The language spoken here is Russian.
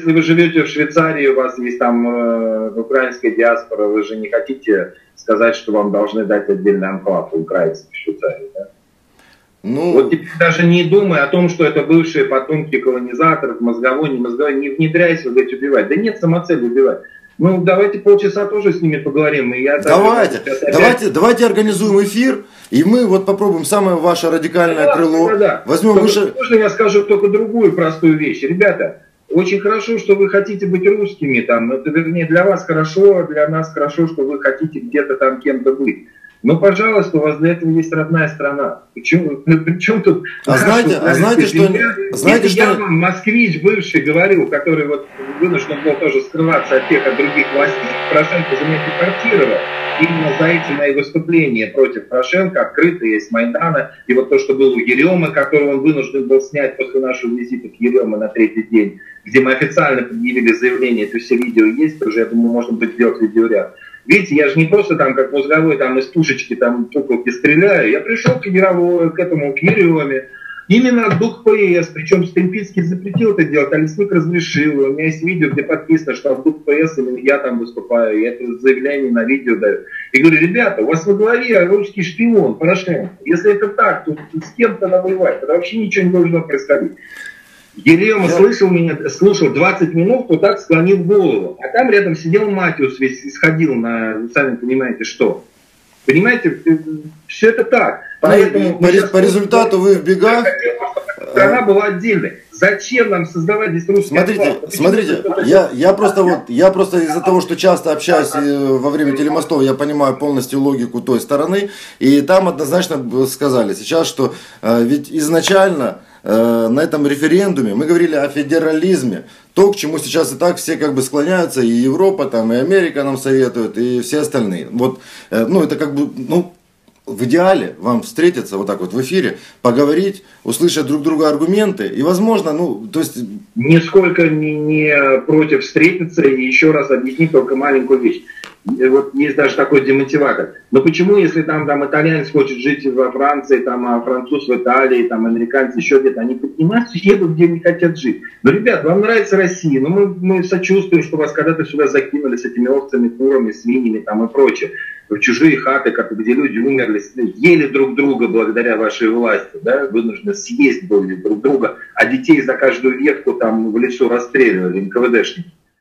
Если вы живете в Швейцарии, у вас есть там украинская диаспора, вы же не хотите сказать, что вам должны дать отдельный анклав украинцев в Швейцарии, да? Ну... Вот теперь даже не думай о том, что это бывшие потомки колонизаторов, мозговой, не мозговой, не внедряйся, вот эти убивать. Да нет, самоцель убивать. Ну, давайте полчаса тоже с ними поговорим. И я давайте организуем эфир, и мы вот попробуем самое ваше радикальное крыло. Да. Возьмем выше... Можно я скажу только другую простую вещь? Ребята, очень хорошо, что вы хотите быть русскими, там, это, вернее, для вас хорошо, для нас хорошо, что вы хотите где-то там кем-то быть. Но, пожалуйста, у вас для этого есть родная страна. Причем тут... Я вам, москвич бывший, говорил, который вот вынужден был тоже скрываться от тех, от других властей, Порошенко за меня депортировал. Именно за эти мои выступления против Порошенко, открытые с Майдана, и вот то, что было у Ерёмы, которого он вынужден был снять после нашего визита к Ерёме на 3-й день, где мы официально предъявили заявление, это все видео есть, уже, я думаю, можно будет сделать видеоряд. Видите, я же не просто там, как мозговой, там из пушечки, там, пуколки стреляю. Я пришел к Ерёме. Именно ДУК-ПС, причем Стимпинский запретил это делать, а Лесник разрешил. У меня есть видео, где подписано, что в ДУК-ПС именно я там выступаю. Я это заявление на видео даю. И говорю, ребята, у вас во главе русский шпион Порошенко. Если это так, то с кем-то надо воевать. Тогда вообще ничего не должно происходить. Ерёма слушал 20 минут, вот так склонил голову. А там рядом сидел Матиус, весь исходил на, сами понимаете, что. Понимаете, все это так. Поэтому по результату вы в бегах. Страна была отдельной. Зачем нам создавать здесь русский анклав? Смотрите, я просто из-за того, что часто общаюсь во время телемостов, я понимаю полностью логику той стороны. И там однозначно сказали сейчас, что ведь изначально... на этом референдуме мы говорили о федерализме, то, к чему сейчас и так все как бы склоняются, и Европа, там, и Америка нам советует, и все остальные. Вот, ну, это как бы, ну, в идеале вам встретиться вот так вот в эфире, поговорить, услышать друг друга аргументы, и возможно, ну, то есть... Нисколько не против встретиться, и еще раз объяснить только маленькую вещь. Вот есть даже такой демотиватор. Но почему, если там итальянец хочет жить во Франции, там, а француз в Италии, там, американцы еще где-то, они поднимаются, едут, где не хотят жить. Но, ребят, вам нравится Россия, но мы сочувствуем, что вас когда-то сюда закинули с этими овцами, курами, свиньями там, и прочее, в чужие хаты, как где люди умерли, ели друг друга благодаря вашей власти, да, вынуждены съесть друг друга, а детей за каждую ветку там в лесу расстреливали, НКВДшники.